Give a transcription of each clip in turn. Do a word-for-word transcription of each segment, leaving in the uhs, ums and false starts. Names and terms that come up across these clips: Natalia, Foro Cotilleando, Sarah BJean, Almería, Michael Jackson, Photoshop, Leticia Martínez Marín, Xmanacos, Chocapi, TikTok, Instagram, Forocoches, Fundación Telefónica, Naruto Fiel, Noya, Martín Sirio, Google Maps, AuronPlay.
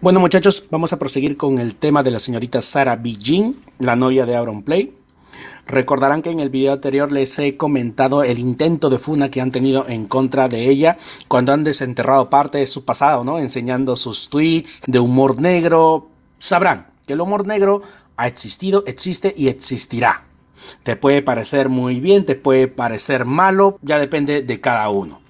Bueno, muchachos, vamos a proseguir con el tema de la señorita Sarah BJean, la novia de AuronPlay. Recordarán que en el video anterior les he comentado el intento de funa que han tenido en contra de ella cuando han desenterrado parte de su pasado, ¿no? Enseñando sus tweets de humor negro. Sabrán que el humor negro ha existido, existe y existirá. Te puede parecer muy bien, te puede parecer malo, ya depende de cada uno.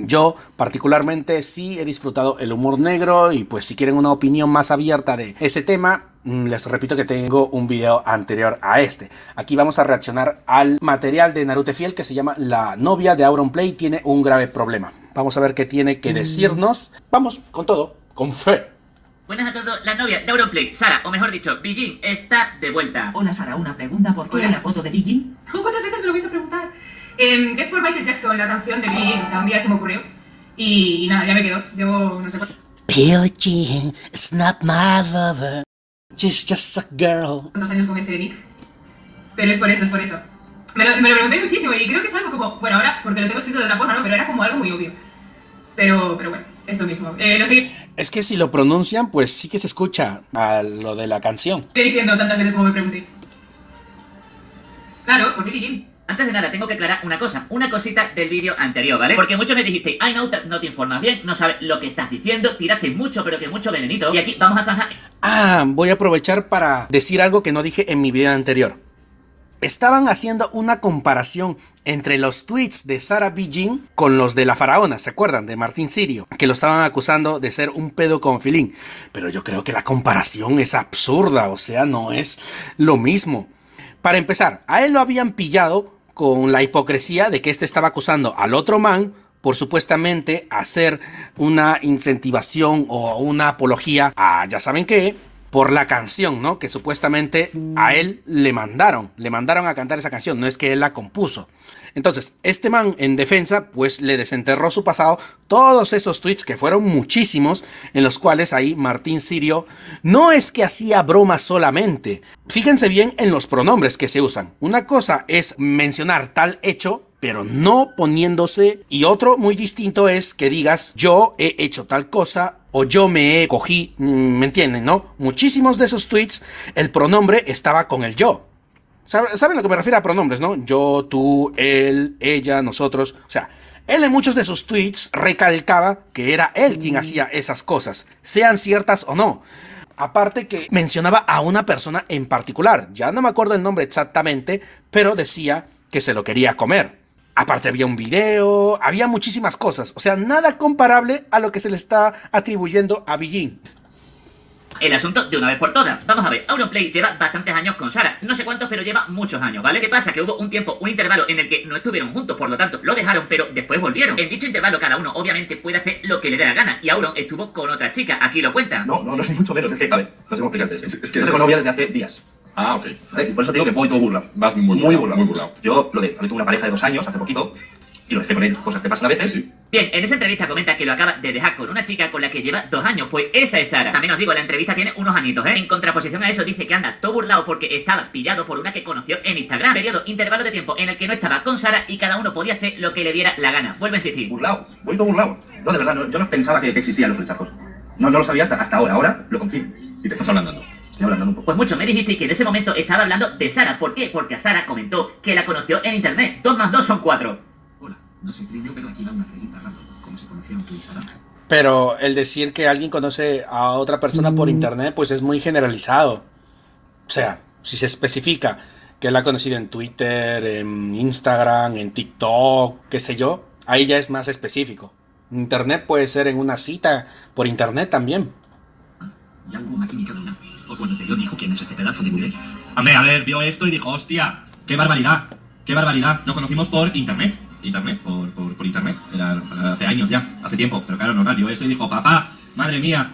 Yo particularmente sí he disfrutado el humor negro y pues si quieren una opinión más abierta de ese tema, les repito que tengo un video anterior a este. Aquí vamos a reaccionar al material de Naruto Fiel que se llama La novia de AuronPlay tiene un grave problema. Vamos a ver qué tiene que decirnos. Vamos con todo, con fe. Buenas a todos, la novia de AuronPlay, Sarah, o mejor dicho, BJean, está de vuelta. Hola Sarah, una pregunta, ¿por qué el apodo de BJean? ¿Cuántas veces me lo vais a preguntar? Eh, es por Michael Jackson, la canción de BJean, o sea, un día se me ocurrió. Y, y nada, ya me quedo, llevo no sé cuánto. BJean, it's not my lover, she's just a girl. ¿Cuántos años con ese de Nick? Pero es por eso, es por eso. Me lo, me lo pregunté muchísimo y creo que es algo como, bueno, ahora, porque lo tengo escrito de otra forma, ¿no? Pero era como algo muy obvio. Pero, pero bueno. Eso mismo. Eh, lo es que si lo pronuncian, pues sí que se escucha a lo de la canción. Estoy diciendo tantas veces como me preguntéis. Claro, ¿por qué BJean? Antes de nada, tengo que aclarar una cosa, una cosita del vídeo anterior, ¿vale? Porque muchos me dijisteis, ay, no, no te informas bien, no sabes lo que estás diciendo, tiraste mucho, pero que mucho venenito. Y aquí vamos a zanjar... Ah, voy a aprovechar para decir algo que no dije en mi video anterior. Estaban haciendo una comparación entre los tweets de Sarah BJean con los de la faraona, ¿se acuerdan? De Martín Sirio, que lo estaban acusando de ser un pedo con Filín. Pero yo creo que la comparación es absurda, o sea, no es lo mismo. Para empezar, a él lo habían pillado con la hipocresía de que este estaba acusando al otro man por supuestamente hacer una incentivación o una apología a ya saben qué, por la canción, ¿no? Que supuestamente a él le mandaron, le mandaron a cantar esa canción, no es que él la compuso. Entonces, este man en defensa, pues le desenterró su pasado, todos esos tweets que fueron muchísimos, en los cuales ahí Martín Sirio no es que hacía bromas solamente. Fíjense bien en los pronombres que se usan. Una cosa es mencionar tal hecho, pero no poniéndose, y otro muy distinto es que digas yo he hecho tal cosa o yo me he cogí, ¿me entienden, no? Muchísimos de esos tweets el pronombre estaba con el yo. ¿Saben lo que me refiero a pronombres, no? Yo, tú, él, ella, nosotros. O sea, él en muchos de sus tweets recalcaba que era él quien hacía esas cosas, sean ciertas o no. Aparte que mencionaba a una persona en particular, ya no me acuerdo el nombre exactamente, pero decía que se lo quería comer. Aparte había un video, había muchísimas cosas. O sea, nada comparable a lo que se le está atribuyendo a BJean. El asunto de una vez por todas. Vamos a ver, AuronPlay lleva bastantes años con Sarah. No sé cuántos, pero lleva muchos años, ¿vale? ¿Qué pasa? Que hubo un tiempo, un intervalo en el que no estuvieron juntos, por lo tanto, lo dejaron, pero después volvieron. En dicho intervalo, cada uno obviamente puede hacer lo que le dé la gana. Y Auron estuvo con otra chica, aquí lo cuenta. No, no, no es mucho menos. Es que, a ver, no sé cómo explicarte. Es, es que no tengo novia desde hace días. Ah, ok. ¿Vale? Por eso te digo que voy todo burla. Vas muy burlado. Muy burlado. Muy burlado. Yo lo de, a mí tuve una pareja de dos años hace poquito y lo dejé con él. Cosas que pasan a veces. Sí. Bien, en esa entrevista comenta que lo acaba de dejar con una chica con la que lleva dos años. Pues esa es Sarah. También os digo, la entrevista tiene unos añitos, ¿eh? En contraposición a eso dice que anda todo burlado porque estaba pillado por una que conoció en Instagram. Periodo, intervalo de tiempo en el que no estaba con Sarah y cada uno podía hacer lo que le diera la gana. Vuelve a insistir. Burlado. Voy todo burlado. No, de verdad, no, yo no pensaba que, que existían los rechazos. No, no lo sabía hasta, hasta ahora. Ahora lo confirmo. Y te estás hablando. Pues mucho me dijiste que en ese momento estaba hablando de Sarah. ¿Por qué? Porque a Sarah comentó que la conoció en internet. dos más dos son cuatro. Hola, no soy Trinio, pero aquí va una cerita hablando. ¿Cómo se conocieron tú y Sarah? Pero el decir que alguien conoce a otra persona por internet, pues es muy generalizado. O sea, si se especifica que la ha conocido en Twitter, en Instagram, en TikTok, qué sé yo, ahí ya es más específico. Internet puede ser en una cita por internet también. ¿Y alguna química de una? O cuando te vio dijo, ¿quién es este pedazo de burgués? A ver, a ver, vio esto y dijo, hostia, qué barbaridad, qué barbaridad. Nos conocimos por internet, internet, por, por, por internet, era hace años ya, hace tiempo, pero claro, normal, vio esto y dijo, papá, madre mía,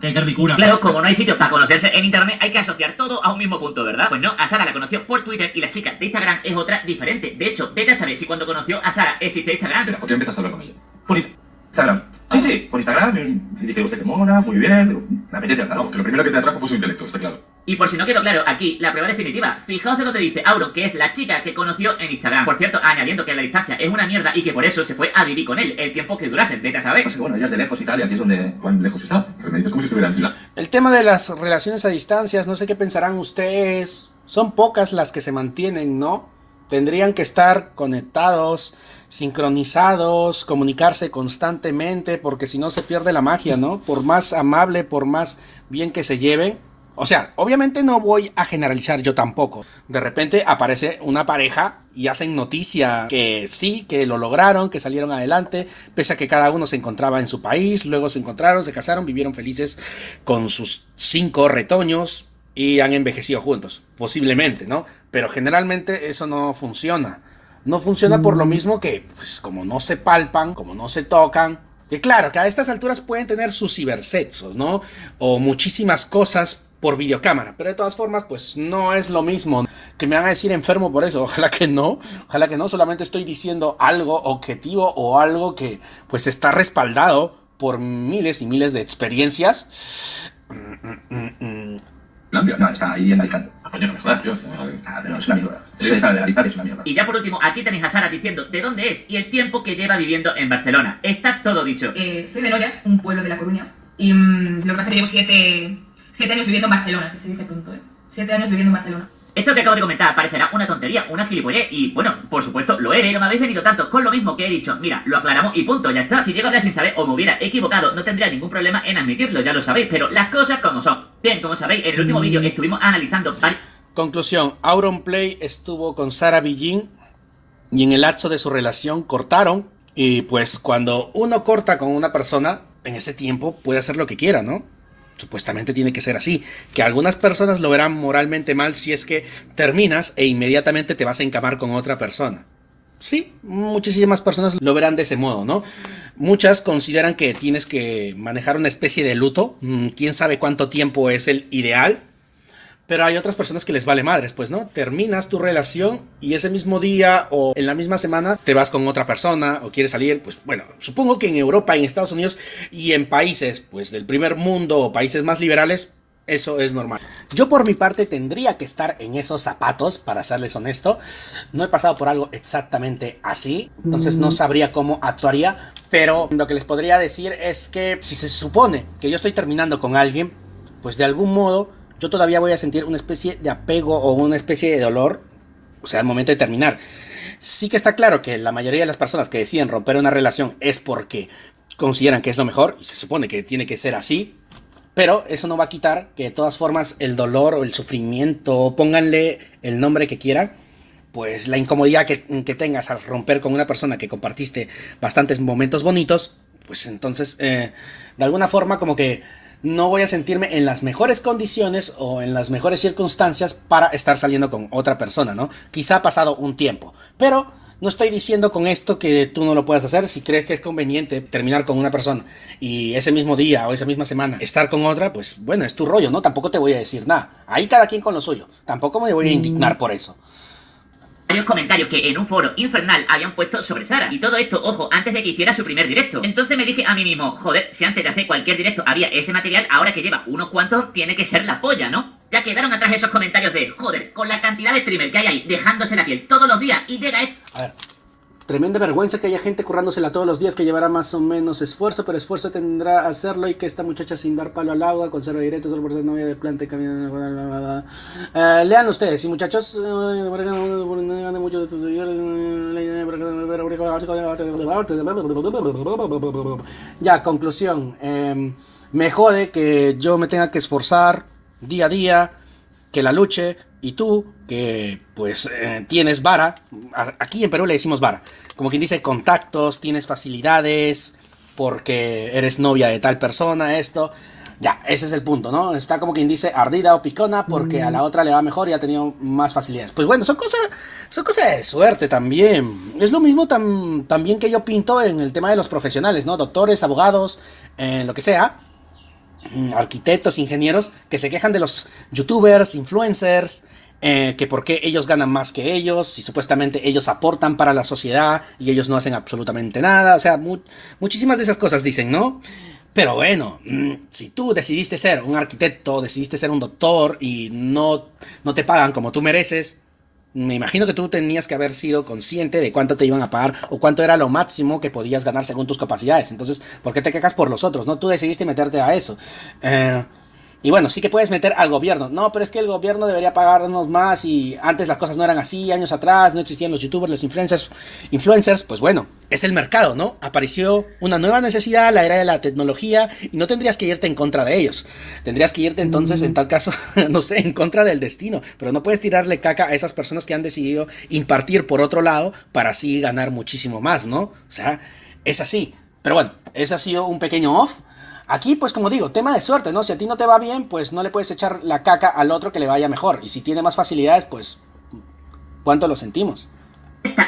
qué, qué ricura. Claro, como no hay sitio para conocerse en internet, hay que asociar todo a un mismo punto, ¿verdad? Pues no, a Sarah la conoció por Twitter y la chica de Instagram es otra diferente. De hecho, vete a saber si cuando conoció a Sarah existe Instagram. Pero, ¿por qué empezaste a hablar con ella? Por Instagram. Sí, sí, por Instagram, y dije, usted que mola, muy bien, me apetece hablar. No, que lo primero que te atrajo fue su intelecto, está claro. Y por si no quedó claro, aquí la prueba definitiva. Fijaos de lo que dice Auron, que es la chica que conoció en Instagram. Por cierto, añadiendo que la distancia es una mierda y que por eso se fue a vivir con él el tiempo que durase, vete a saber. Pues bueno, ella es de lejos y tal, y aquí es donde cuán lejos está. Pero me dices como si estuviera en fila. El tema de las relaciones a distancias, no sé qué pensarán ustedes. Son pocas las que se mantienen, ¿no? Tendrían que estar conectados, sincronizados, comunicarse constantemente, porque si no se pierde la magia, ¿no? Por más amable, por más bien que se lleven. O sea, obviamente no voy a generalizar yo tampoco. De repente aparece una pareja y hacen noticia que sí, que lo lograron, que salieron adelante, pese a que cada uno se encontraba en su país, luego se encontraron, se casaron, vivieron felices con sus cinco retoños y han envejecido juntos, posiblemente, ¿no? Pero generalmente eso no funciona. No funciona por lo mismo que, pues, como no se palpan, como no se tocan. Que claro, que a estas alturas pueden tener sus cibersexos, ¿no? O muchísimas cosas por videocámara, pero de todas formas, pues no es lo mismo. Que me van a decir enfermo por eso, ojalá que no, ojalá que no, solamente estoy diciendo algo objetivo o algo que pues está respaldado por miles y miles de experiencias. Mm, mm, mm, mm. No, está ahí en Alicante. Coño, no me jodas, tío. Es una mierda. Sí, está de Alicante, es una mierda. Y ya por último, aquí tenéis a Sara diciendo de dónde es y el tiempo que lleva viviendo en Barcelona. Está todo dicho. Eh, soy de Noya, un pueblo de La Coruña. Y mmm, lo que pasa es que llevo siete, siete años viviendo en Barcelona, que se dice pronto, ¿eh? Siete años viviendo en Barcelona. Esto que acabo de comentar parecerá una tontería, una gilipollez, y bueno, por supuesto lo he, no me habéis venido tanto con lo mismo que he dicho. Mira, lo aclaramos y punto, ya está. Si llego a hablar sin saber o me hubiera equivocado, no tendría ningún problema en admitirlo, ya lo sabéis, pero las cosas como son. Bien, como sabéis, en el último vídeo estuvimos analizando... Conclusión, AuronPlay estuvo con Sarah BJean y en el lapso de su relación cortaron, y pues cuando uno corta con una persona, en ese tiempo puede hacer lo que quiera, ¿no? Supuestamente tiene que ser así, que algunas personas lo verán moralmente mal si es que terminas e inmediatamente te vas a encamar con otra persona. Sí, muchísimas personas lo verán de ese modo, ¿no? Muchas consideran que tienes que manejar una especie de luto, quién sabe cuánto tiempo es el ideal, pero hay otras personas que les vale madres, pues, ¿no? Terminas tu relación y ese mismo día o en la misma semana te vas con otra persona o quieres salir, pues, bueno, supongo que en Europa, en Estados Unidos y en países, pues, del primer mundo o países más liberales, eso es normal. Yo por mi parte tendría que estar en esos zapatos, para serles honesto. No he pasado por algo exactamente así, entonces no sabría cómo actuaría, pero lo que les podría decir es que si se supone que yo estoy terminando con alguien, pues de algún modo yo todavía voy a sentir una especie de apego o una especie de dolor, o sea, al momento de terminar. Sí que está claro que la mayoría de las personas que deciden romper una relación es porque consideran que es lo mejor, y se supone que tiene que ser así, pero eso no va a quitar que de todas formas el dolor o el sufrimiento, pónganle el nombre que quieran, pues la incomodidad que, que tengas al romper con una persona que compartiste bastantes momentos bonitos, pues entonces eh, de alguna forma como que no voy a sentirme en las mejores condiciones o en las mejores circunstancias para estar saliendo con otra persona, ¿no? Quizá ha pasado un tiempo, pero no estoy diciendo con esto que tú no lo puedas hacer. Si crees que es conveniente terminar con una persona y ese mismo día o esa misma semana estar con otra, pues bueno, es tu rollo, ¿no? Tampoco te voy a decir nada. Ahí cada quien con lo suyo. Tampoco me voy a indignar por eso. Varios comentarios que en un foro infernal habían puesto sobre Sara. Y todo esto, ojo, antes de que hiciera su primer directo. Entonces me dije a mí mismo, joder, si antes de hacer cualquier directo había ese material, ahora que lleva unos cuantos, tiene que ser la polla, ¿no? Ya quedaron atrás esos comentarios de, joder, con la cantidad de streamer que hay ahí, dejándose la piel todos los días y llega esto. A ver, tremenda vergüenza que haya gente currándosela todos los días, que llevará más o menos esfuerzo, pero esfuerzo tendrá hacerlo, y que esta muchacha sin dar palo al agua, conserva directos, solo por ser novia de planta, caminando, bla, bla, bla, bla. Eh, lean ustedes, y muchachos, ya, conclusión, eh, me jode que yo me tenga que esforzar día a día, que la luche, y tú, que pues eh, tienes vara, aquí en Perú le decimos vara, como quien dice contactos, tienes facilidades, porque eres novia de tal persona, esto, ya, ese es el punto, ¿no? Está como quien dice ardida o picona, porque a la otra le va mejor y ha tenido más facilidades. Pues bueno, son cosas, son cosas de suerte también. Es lo mismo tam, también que yo pinto en el tema de los profesionales, ¿no? Doctores, abogados, eh, lo que sea, arquitectos, ingenieros, que se quejan de los youtubers, influencers, eh, que por qué ellos ganan más que ellos, si supuestamente ellos aportan para la sociedad y ellos no hacen absolutamente nada, o sea, mu muchísimas de esas cosas dicen, ¿no? Pero bueno, si tú decidiste ser un arquitecto, decidiste ser un doctor y no, no te pagan como tú mereces, me imagino que tú tenías que haber sido consciente de cuánto te iban a pagar o cuánto era lo máximo que podías ganar según tus capacidades. Entonces, ¿por qué te quejas por los otros? No, tú decidiste meterte a eso. Eh, y bueno, sí que puedes meter al gobierno. No, pero es que el gobierno debería pagarnos más y antes las cosas no eran así, años atrás no existían los youtubers, los influencers. Influencers, pues bueno, es el mercado, ¿no? Apareció una nueva necesidad, la era de la tecnología, y no tendrías que irte en contra de ellos. Tendrías que irte entonces, en tal caso, no sé, en contra del destino. Pero no puedes tirarle caca a esas personas que han decidido impartir por otro lado para así ganar muchísimo más, ¿no? O sea, es así. Pero bueno, ese ha sido un pequeño off. Aquí, pues como digo, tema de suerte, ¿no? Si a ti no te va bien, pues no le puedes echar la caca al otro que le vaya mejor. Y si tiene más facilidades, pues, ¿cuánto lo sentimos?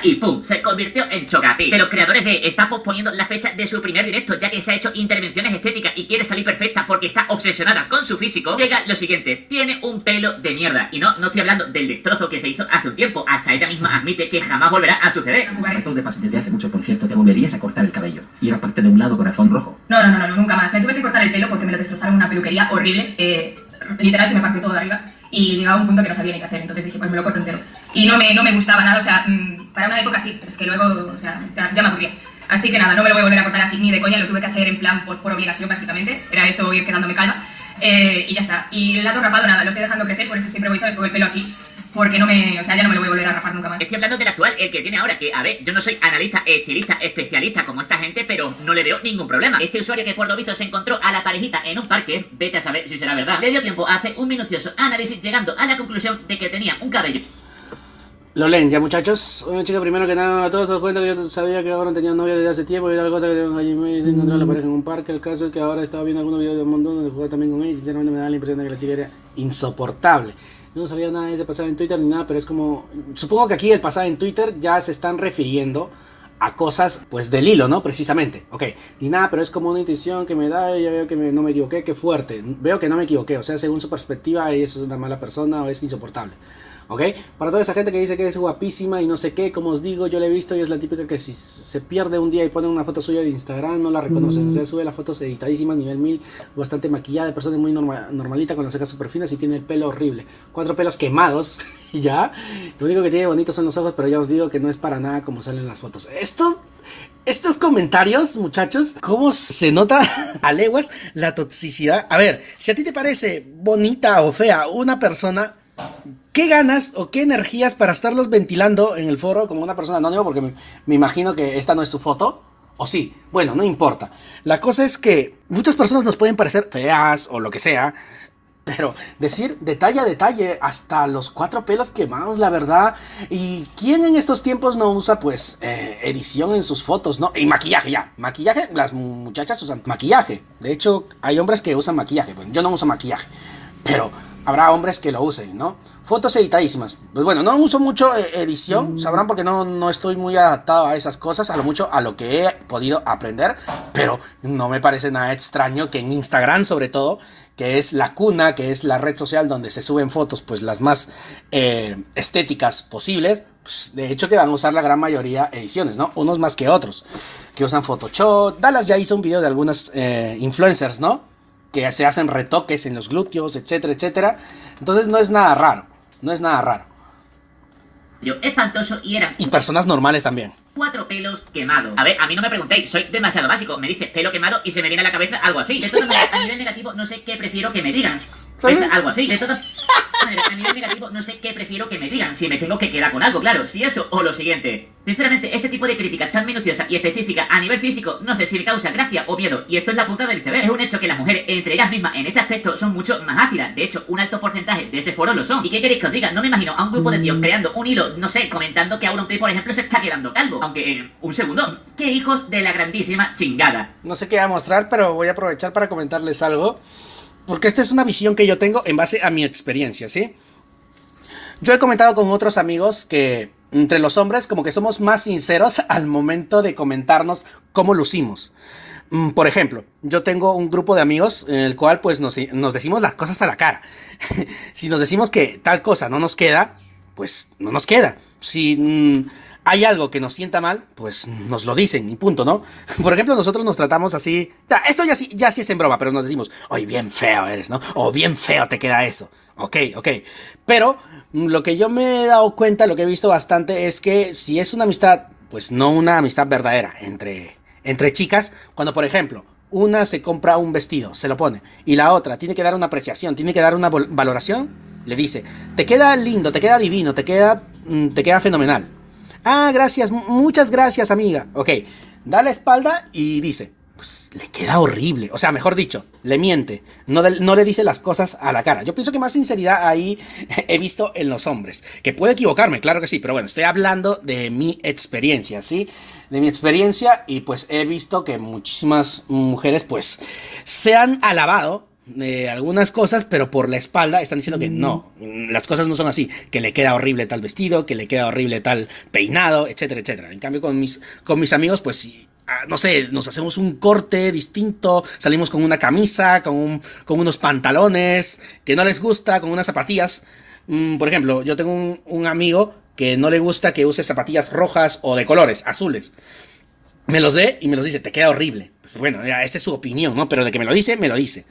Y pum, se convirtió en Chocapi. De los creadores de está posponiendo la fecha de su primer directo, ya que se ha hecho intervenciones estéticas y quiere salir perfecta porque está obsesionada con su físico. Llega lo siguiente: tiene un pelo de mierda. Y no, no estoy hablando del destrozo que se hizo hace un tiempo. Hasta ella misma admite que jamás volverá a suceder. Maratón de pases desde hace mucho, por cierto. Te volverías a cortar el cabello. Y era parte de un lado corazón rojo. No, no, no, no, nunca más. Me tuve que cortar el pelo porque me lo destrozaron en una peluquería horrible. Eh, literal, se me partió todo de arriba. Y llegaba un punto que no sabía ni qué hacer. Entonces dije, pues me lo corto entero. Y no me, no me gustaba nada, o sea, para una época sí, pero es que luego, o sea, ya, ya me aburría. Así que nada, no me lo voy a volver a cortar así ni de coña, lo tuve que hacer en plan por, por obligación básicamente, era eso, ir quedándome calma, eh, y ya está. Y el lado rapado nada, lo estoy dejando crecer, por eso siempre voy, ¿sabes?, con el pelo aquí. Porque no me, o sea, ya no me lo voy a volver a rapar nunca más. Estoy hablando del actual, el que tiene ahora, que, a ver, yo no soy analista, estilista, especialista como esta gente, pero no le veo ningún problema. Este usuario que por lo visto se encontró a la parejita en un parque, vete a saber si será verdad, le dio tiempo a hacer un minucioso análisis llegando a la conclusión de que tenía un cabello. Lo leen ya, muchachos. Oye, chicos, primero que nada, a todos os cuento que yo sabía que ahora tenía novia desde hace tiempo y tal cosa que tengo allí y se encontró a la pareja en un parque. El caso es que ahora he estado viendo algunos videos de un montón donde jugaba también con ella y sinceramente me da la impresión de que la chica era insoportable. Yo no sabía nada de ese pasado en Twitter ni nada, pero es como... Supongo que aquí el pasado en Twitter ya se están refiriendo a cosas, pues, del hilo, ¿no? Precisamente. Ok, ni nada, pero es como una intuición que me da y ya veo que me, no me equivoqué, qué fuerte. Veo que no me equivoqué, o sea, según su perspectiva, ella es una mala persona o es insoportable. ¿Ok? Para toda esa gente que dice que es guapísima y no sé qué, como os digo, yo la he visto y es la típica que si se pierde un día y ponen una foto suya de Instagram, no la reconocen. Mm. O sea, sube las fotos editadísimas, nivel mil, bastante maquillada, de persona muy normal, normalita, con las cejas super finas y tiene el pelo horrible. Cuatro pelos quemados, y ya. Lo único que tiene bonito son los ojos, pero ya os digo que no es para nada como salen las fotos. Esto... Estos comentarios, muchachos, cómo se nota a leguas la toxicidad. A ver, si a ti te parece bonita o fea una persona... ¿Qué ganas o qué energías para estarlos ventilando en el foro como una persona anónima? Porque me, me imagino que esta no es su foto. O sí, bueno, no importa. La cosa es que muchas personas nos pueden parecer feas o lo que sea, pero decir detalle a detalle hasta los cuatro pelos quemados, la verdad. ¿Y quién en estos tiempos no usa, pues, eh, edición en sus fotos, no? Y maquillaje, ya. Maquillaje, las muchachas usan maquillaje. De hecho, hay hombres que usan maquillaje. Bueno, yo no uso maquillaje, pero... habrá hombres que lo usen, ¿no? Fotos editadísimas. Pues bueno, no uso mucho edición, sabrán, porque no, no estoy muy adaptado a esas cosas, a lo mucho a lo que he podido aprender, pero no me parece nada extraño que en Instagram, sobre todo, que es la cuna, que es la red social donde se suben fotos, pues las más eh, estéticas posibles, pues, de hecho que van a usar la gran mayoría ediciones, ¿no? Unos más que otros, que usan Photoshop. Dallas ya hizo un video de algunas eh, influencers, ¿no?, que se hacen retoques en los glúteos, etcétera, etcétera. Entonces no es nada raro, no es nada raro. Yo, espantoso, y eran... Y personas normales también. Cuatro pelos quemados. A ver, a mí no me preguntéis, soy demasiado básico. Me dices pelo quemado y se me viene a la cabeza algo así. De todas maneras, a nivel negativo, no sé qué prefiero que me digan. Algo así. De todas maneras, a nivel negativo, no sé qué prefiero que me digan. Si me tengo que quedar con algo, claro, si eso o lo siguiente. Sinceramente, este tipo de críticas tan minuciosas y específicas a nivel físico, no sé si me causa gracia o miedo, y esto es la punta del iceberg. Es un hecho que las mujeres, entre ellas mismas, en este aspecto, son mucho más ácidas. De hecho, un alto porcentaje de ese foro lo son. ¿Y qué queréis que os diga? No me imagino a un grupo de tíos creando un hilo, no sé, comentando que AuronPlay, por ejemplo, se está quedando calvo. Aunque, eh, un segundo, qué hijos de la grandísima chingada. No sé qué va a mostrar, pero voy a aprovechar para comentarles algo, porque esta es una visión que yo tengo en base a mi experiencia, ¿sí? Yo he comentado con otros amigos que... entre los hombres como que somos más sinceros al momento de comentarnos cómo lucimos. Por ejemplo, yo tengo un grupo de amigos en el cual pues nos, nos decimos las cosas a la cara. Si nos decimos que tal cosa no nos queda, pues no nos queda. Si mmm, hay algo que nos sienta mal, pues nos lo dicen y punto, ¿no? Por ejemplo, nosotros nos tratamos así... Ya, esto ya sí, ya sí es en broma, pero nos decimos, oye, bien feo eres, ¿no? O bien feo te queda eso. Ok, ok. Pero lo que yo me he dado cuenta, lo que he visto bastante, es que si es una amistad, pues no una amistad verdadera entre, entre chicas, cuando, por ejemplo, una se compra un vestido, se lo pone, y la otra tiene que dar una apreciación, tiene que dar una valoración, le dice, te queda lindo, te queda divino, te queda, te queda fenomenal. Ah, gracias, muchas gracias, amiga. Ok, da la espalda y dice, pues le queda horrible. O sea, mejor dicho, le miente. No, de, no le dice las cosas a la cara. Yo pienso que más sinceridad ahí he visto en los hombres. Que puedo equivocarme, claro que sí. Pero bueno, estoy hablando de mi experiencia, ¿sí? De mi experiencia y pues he visto que muchísimas mujeres pues se han alabado de algunas cosas, pero por la espalda están diciendo que no, las cosas no son así, que le queda horrible tal vestido, que le queda horrible tal peinado, etcétera, etcétera. En cambio con mis, con mis amigos, pues no sé, nos hacemos un corte distinto, salimos con una camisa, con, un, con unos pantalones que no les gusta, con unas zapatillas. Por ejemplo, yo tengo un, un amigo que no le gusta que use zapatillas rojas o de colores, azules. Me los ve y me los dice, te queda horrible. Pues bueno, esa es su opinión, ¿no? Pero de que me lo dice, me lo dice.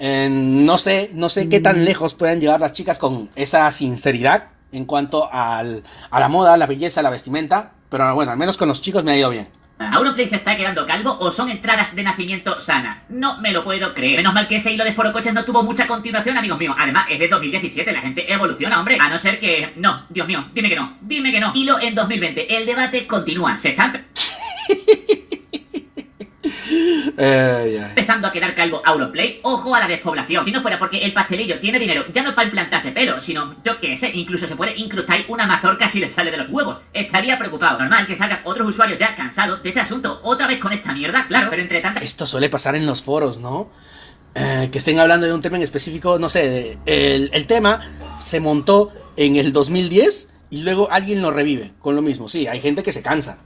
Eh, no sé, no sé qué tan lejos pueden llegar las chicas con esa sinceridad en cuanto al, a la moda, la belleza, la vestimenta. Pero bueno, al menos con los chicos me ha ido bien. ¿AuronPlay se está quedando calvo o son entradas de nacimiento sanas? No me lo puedo creer. Menos mal que ese hilo de Forocoches no tuvo mucha continuación, amigos míos. Además, es de dos mil diecisiete, la gente evoluciona, hombre. A no ser que... No, Dios mío, dime que no, dime que no. Hilo en dos mil veinte, el debate continúa. Se están... Eh, yeah. Empezando a quedar calvo AuronPlay, ojo a la despoblación. Si no fuera porque el pastelillo tiene dinero, ya no es para implantarse pelo, sino, yo qué sé, incluso se puede incrustar una mazorca si le sale de los huevos. Estaría preocupado. Normal que salgan otros usuarios ya cansados de este asunto. Otra vez con esta mierda, claro, pero entre tantas... Esto suele pasar en los foros, ¿no? Eh, que estén hablando de un tema en específico, no sé, de, el, el tema se montó en el dos mil diez y luego alguien lo revive con lo mismo. Sí, hay gente que se cansa.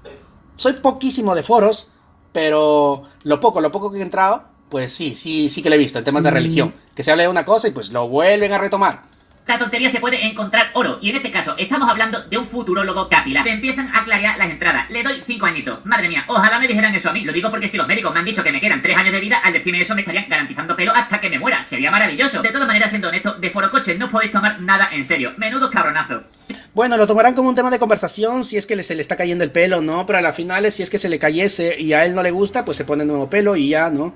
Soy poquísimo de foros, pero lo poco, lo poco que he entrado, pues sí, sí, sí que lo he visto en temas de mm. religión. Que se habla de una cosa y pues lo vuelven a retomar. Esta tontería se puede encontrar oro. Y en este caso estamos hablando de un futurólogo capilar. Te empiezan a clarear las entradas. Le doy cinco añitos. Madre mía, ojalá me dijeran eso a mí. Lo digo porque si los médicos me han dicho que me quedan tres años de vida, al decirme eso me estarían garantizando pelo hasta que me muera. Sería maravilloso. De todas maneras, siendo honesto, de Forocoches no podéis tomar nada en serio. Menudo cabronazo. Bueno, lo tomarán como un tema de conversación, si es que se le está cayendo el pelo, ¿no? Pero a la final, si es que se le cayese y a él no le gusta, pues se pone nuevo pelo y ya, ¿no?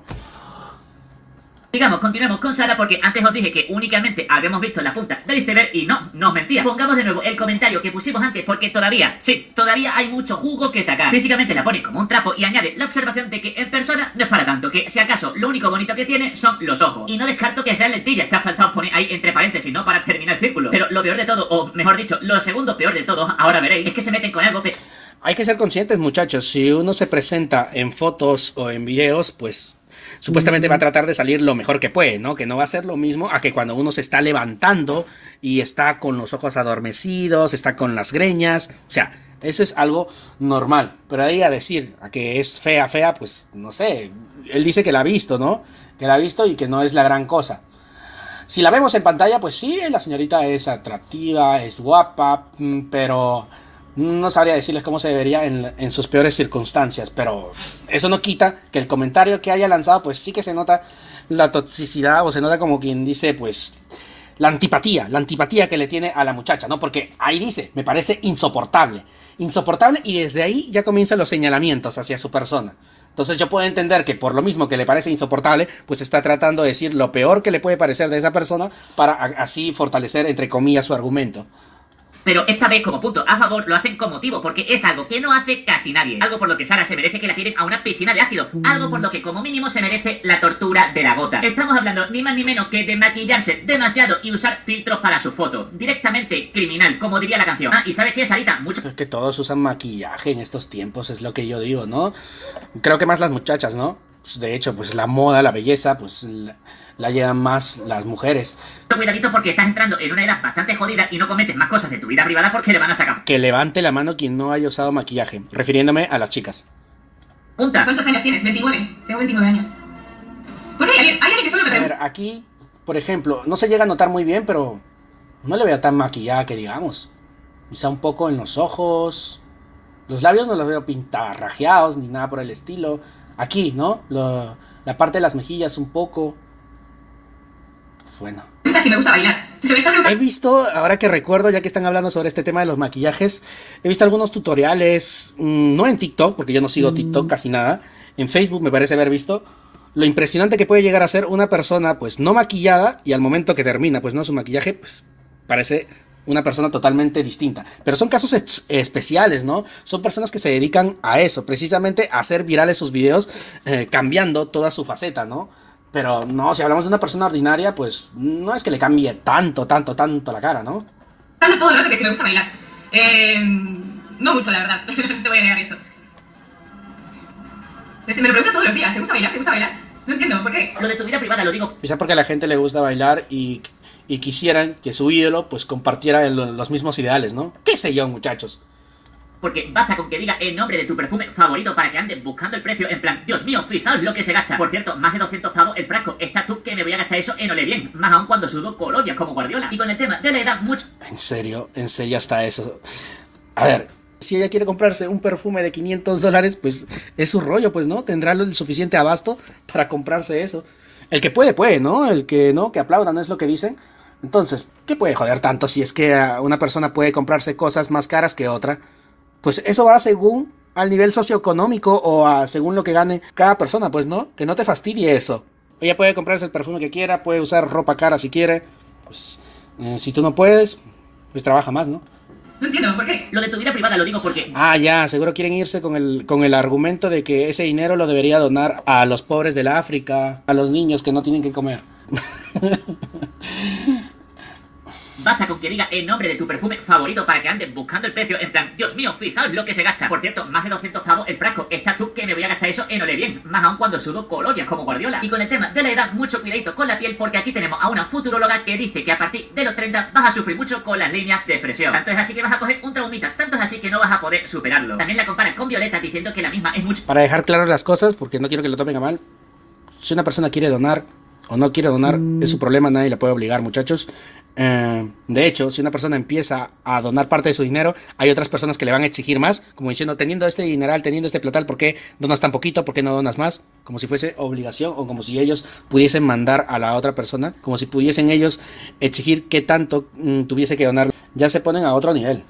Digamos, continuemos con Sara porque antes os dije que únicamente habíamos visto la punta del iceberg y no, no os mentía. Pongamos de nuevo el comentario que pusimos antes porque todavía, sí, todavía hay mucho jugo que sacar. Físicamente la pone como un trapo y añade la observación de que en persona no es para tanto, que si acaso lo único bonito que tiene son los ojos. Y no descarto que sean lentillas, está faltado poner ahí entre paréntesis, ¿no? Para terminar el círculo. Pero lo peor de todo, o mejor dicho, lo segundo peor de todo, ahora veréis, es que se meten con algo que... Hay que ser conscientes, muchachos, si uno se presenta en fotos o en videos, pues... Supuestamente va a tratar de salir lo mejor que puede, ¿no? Que no va a ser lo mismo a que cuando uno se está levantando y está con los ojos adormecidos, está con las greñas, o sea, eso es algo normal. Pero ahí a decir a que es fea, fea, pues no sé, él dice que la ha visto, ¿no? Que la ha visto y que no es la gran cosa. Si la vemos en pantalla, pues sí, la señorita es atractiva, es guapa, pero... No sabría decirles cómo se debería en, en sus peores circunstancias, pero eso no quita que el comentario que haya lanzado, pues sí que se nota la toxicidad o se nota como quien dice, pues, la antipatía, la antipatía que le tiene a la muchacha, ¿no? Porque ahí dice, me parece insoportable, insoportable y desde ahí ya comienzan los señalamientos hacia su persona. Entonces yo puedo entender que por lo mismo que le parece insoportable, pues está tratando de decir lo peor que le puede parecer de esa persona para así fortalecer, entre comillas, su argumento. Pero esta vez como punto a favor lo hacen con motivo, porque es algo que no hace casi nadie. Algo por lo que Sara se merece que la tiren a una piscina de ácido. Algo por lo que como mínimo se merece la tortura de la gota. Estamos hablando ni más ni menos que de maquillarse demasiado y usar filtros para su foto. Directamente criminal, como diría la canción. Ah, y ¿sabes qué, Sarita? Mucho... Es que todos usan maquillaje en estos tiempos, es lo que yo digo, ¿no? Creo que más las muchachas, ¿no? Pues de hecho, pues la moda, la belleza, pues... La... la llevan más las mujeres. Cuidadito porque estás entrando en una edad bastante jodida y no comentes más cosas de tu vida privada porque le van a sacar. Que levante la mano quien no haya usado maquillaje, refiriéndome a las chicas. Punta. ¿Cuántos años tienes? veintinueve. Tengo veintinueve años. ¿Por qué? Hay alguien que solo me pregunta. A ver, aquí, por ejemplo, no se llega a notar muy bien, pero no le veo tan maquillada que digamos. Quizá un poco en los ojos, Los labios no los veo pintarrajeados ni nada por el estilo. Aquí, ¿no? Lo, la parte de las mejillas un poco. Pues bueno. Si me gusta bailar. He visto, ahora que recuerdo, ya que están hablando sobre este tema de los maquillajes, he visto algunos tutoriales, mmm, no en TikTok, porque yo no sigo mm. TikTok casi nada. En Facebook me parece haber visto lo impresionante que puede llegar a ser una persona, pues, no maquillada, y al momento que termina, pues, no, su maquillaje, pues, parece una persona totalmente distinta. Pero son casos es especiales, ¿no? Son personas que se dedican a eso, precisamente a hacer virales sus videos, eh, cambiando toda su faceta, ¿no? Pero no, si hablamos de una persona ordinaria, pues no es que le cambie tanto, tanto, tanto la cara, ¿no? Tanto todo el rato que sí me gusta bailar. Eh, no mucho, la verdad. No te voy a negar eso. Pues, me lo preguntan todos los días. ¿Te gusta bailar? ¿Te gusta bailar? No entiendo, ¿por qué? Lo de tu vida privada lo digo. Quizá porque a la gente le gusta bailar y... y quisieran que su ídolo, pues, compartiera el, los mismos ideales, ¿no? ¿Qué sé yo, muchachos? Porque basta con que diga el nombre de tu perfume favorito para que anden buscando el precio, en plan, Dios mío, fijaos lo que se gasta. Por cierto, más de doscientos pavos el frasco. Está tú que me voy a gastar eso en Ole Bien, más aún cuando sudo colonias como Guardiola. Y con el tema de la edad mucho... En serio, en serio hasta eso. A ver, si ella quiere comprarse un perfume de quinientos dólares, pues, es su rollo, pues, ¿no? Tendrá el suficiente abasto para comprarse eso. El que puede, puede, ¿no? El que no, que aplauda, no es lo que dicen. Entonces, ¿qué puede joder tanto si es que una persona puede comprarse cosas más caras que otra? Pues eso va según al nivel socioeconómico o a según lo que gane cada persona, pues, ¿no? Que no te fastidie eso. Ella puede comprarse el perfume que quiera, puede usar ropa cara si quiere. Pues, eh, si tú no puedes, pues trabaja más, ¿no? No entiendo, ¿por qué? Lo de tu vida privada lo digo porque... Ah, ya, seguro quieren irse con el, con el argumento de que ese dinero lo debería donar a los pobres del África, a los niños que no tienen que comer. Basta con que diga el nombre de tu perfume favorito para que anden buscando el precio, en plan, Dios mío, fijaos lo que se gasta. Por cierto, más de doscientos pavos el frasco. Está tú que me voy a gastar eso en Ole Bien, más aún cuando sudo colonias como Guardiola. Y con el tema de la edad, mucho cuidadito con la piel, porque aquí tenemos a una futuróloga que dice que a partir de los treinta vas a sufrir mucho con las líneas de expresión. Tanto es así que vas a coger un traumita, tanto es así que no vas a poder superarlo. También la comparan con Violeta diciendo que la misma es mucho... Para dejar claras las cosas, porque no quiero que lo tomen a mal, si una persona quiere donar o no quiere donar, es su problema, nadie la puede obligar, muchachos. Eh, de hecho, si una persona empieza a donar parte de su dinero, hay otras personas que le van a exigir más, como diciendo, teniendo este dineral, teniendo este platal, ¿por qué donas tan poquito? ¿Por qué no donas más? Como si fuese obligación o como si ellos pudiesen mandar a la otra persona, como si pudiesen ellos exigir qué tanto mm, tuviese que donar. Ya se ponen a otro nivel.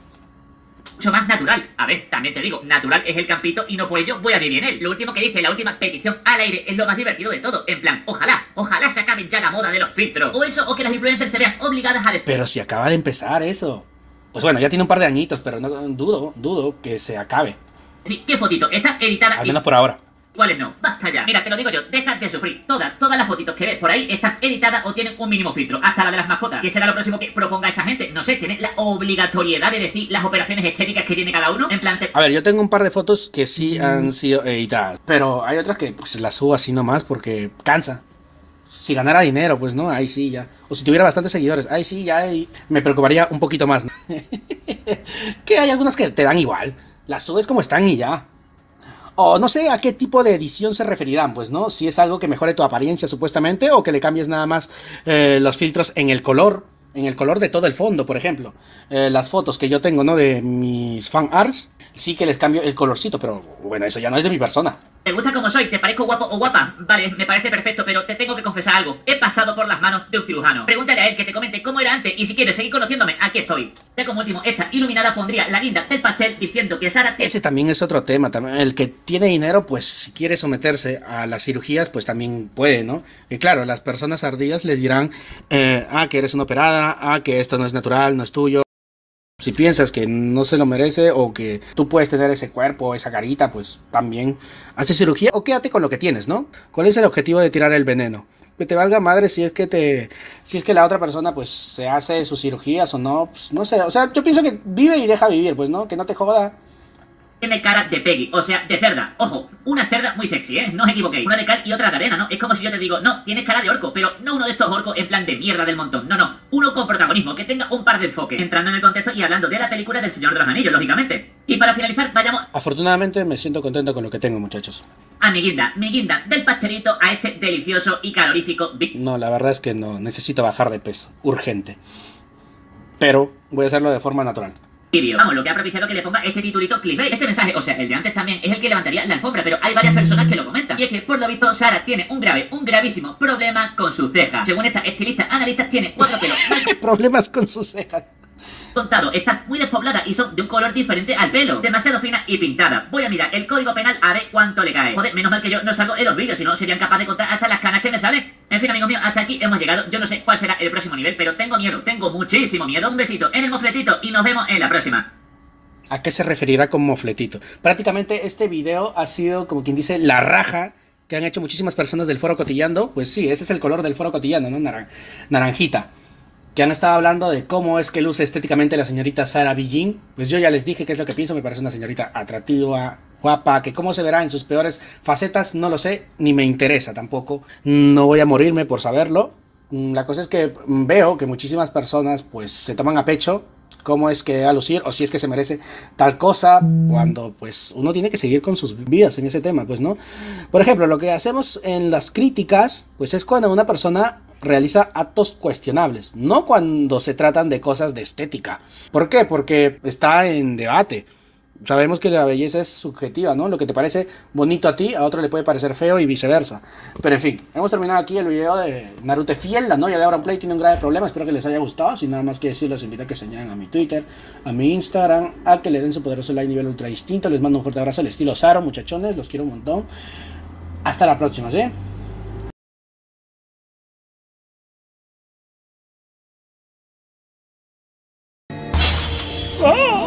Mucho más natural. A ver, también te digo, natural es el campito y no por ello voy a vivir en él. Lo último que dice, la última petición al aire, es lo más divertido de todo. En plan, ojalá, ojalá se acaben ya la moda de los filtros. O eso, o que las influencers se vean obligadas a... Pero si acaba de empezar eso. Pues bueno, ya tiene un par de añitos, pero no dudo, dudo que se acabe. Sí, qué fotito, está editada. Al menos y... por ahora. Iguales no, basta ya. Mira, te lo digo yo, deja de sufrir. Todas, todas las fotitos que ves por ahí están editadas o tienen un mínimo filtro. Hasta la de las mascotas. ¿Qué será lo próximo que proponga esta gente? No sé, tiene la obligatoriedad de decir las operaciones estéticas que tiene cada uno. En plan... A ver, yo tengo un par de fotos que sí han sido editadas, pero hay otras que pues las subo así nomás porque cansa. Si ganara dinero, pues no, ahí sí ya. O si tuviera bastantes seguidores, ahí sí ya ahí me preocuparía un poquito más, ¿no? Que hay algunas que te dan igual. Las subes como están y ya. O no sé a qué tipo de edición se referirán, pues, ¿no? Si es algo que mejore tu apariencia, supuestamente, o que le cambies nada más eh, los filtros en el color, en el color de todo el fondo, por ejemplo. Eh, las fotos que yo tengo, ¿no? De mis fan arts, sí que les cambio el colorcito, pero bueno, eso ya no es de mi persona. ¿Te gusta como soy? ¿Te parezco guapo o guapa? Vale, me parece perfecto, pero te tengo que confesar algo. He pasado por las manos de un cirujano. Pregúntale a él que te comente cómo era antes y si quieres seguir conociéndome, aquí estoy. Ya como último, esta iluminada pondría la guinda del pastel diciendo que Sara... Ese también es otro tema. El que tiene dinero, pues si quiere someterse a las cirugías, pues también puede, ¿no? Y claro, las personas ardidas le dirán, eh, ah, que eres una operada, ah, que esto no es natural, no es tuyo. Si piensas que no se lo merece o que tú puedes tener ese cuerpo, esa carita, pues también hace cirugía o quédate con lo que tienes, ¿no? ¿Cuál es el objetivo de tirar el veneno? Que te valga madre si es que te, si es que la otra persona pues se hace sus cirugías o no, pues no sé, o sea, yo pienso que vive y deja vivir, pues no, que no te joda. Tiene cara de Peggy, o sea, de cerda. Ojo, una cerda muy sexy, ¿eh? No os equivoquéis. Una de cal y otra de arena, ¿no? Es como si yo te digo, no, tienes cara de orco, pero no uno de estos orcos en plan de mierda del montón. No, no, uno con protagonismo, que tenga un par de enfoques. Entrando en el contexto y hablando de la película del Señor de los Anillos, lógicamente. Y para finalizar, vayamos... Afortunadamente me siento contento con lo que tengo, muchachos. A mi guinda, mi guinda del pastelito a este delicioso y calorífico... No, la verdad es que no, necesito bajar de peso, urgente. Pero voy a hacerlo de forma natural. Sirio. Vamos, lo que ha propiciado que le ponga este titulito clickbait. Este mensaje, o sea, el de antes también, es el que levantaría la alfombra, pero hay varias personas que lo comentan. Y es que, por lo visto, Sarah tiene un grave, un gravísimo problema con sus cejas. Según esta estilista analista, tiene cuatro pelos. ¿Qué problemas con sus cejas? Contado, está muy despoblada y son de un color diferente al pelo, demasiado fina y pintada. Voy a mirar el código penal a ver cuánto le cae. Joder, menos mal que yo no salgo en los vídeos, si no serían capaces de contar hasta las canas que me salen. En fin, amigos míos, hasta aquí hemos llegado. Yo no sé cuál será el próximo nivel, pero tengo miedo, tengo muchísimo miedo. Un besito en el mofletito y nos vemos en la próxima. ¿A qué se referirá con mofletito? Prácticamente este video ha sido, como quien dice, la raja que han hecho muchísimas personas del foro Cotilleando. Pues sí, ese es el color del foro Cotilleando, ¿no? Naran- naranjita. Que han estado hablando de cómo es que luce estéticamente la señorita Sarah BJean. Pues yo ya les dije qué es lo que pienso. Me parece una señorita atractiva, guapa, que cómo se verá en sus peores facetas no lo sé, ni me interesa tampoco. No voy a morirme por saberlo. La cosa es que veo que muchísimas personas pues se toman a pecho cómo es que va a lucir o si es que se merece tal cosa, cuando pues uno tiene que seguir con sus vidas en ese tema, pues no. Por ejemplo, lo que hacemos en las críticas pues es cuando una persona realiza actos cuestionables, no cuando se tratan de cosas de estética. ¿Por qué? Porque está en debate. Sabemos que la belleza es subjetiva, ¿no? Lo que te parece bonito a ti, a otro le puede parecer feo y viceversa. Pero en fin, hemos terminado aquí el video de Naruto Fiel, la novia de AuronPlay tiene un grave problema. Espero que les haya gustado. Sin nada más que decir, los invito a que se añadan a mi Twitter, a mi Instagram, a que le den su poderoso like nivel ultra distinto. Les mando un fuerte abrazo al estilo Saro, muchachones. Los quiero un montón. Hasta la próxima, ¿sí? ¡Oh!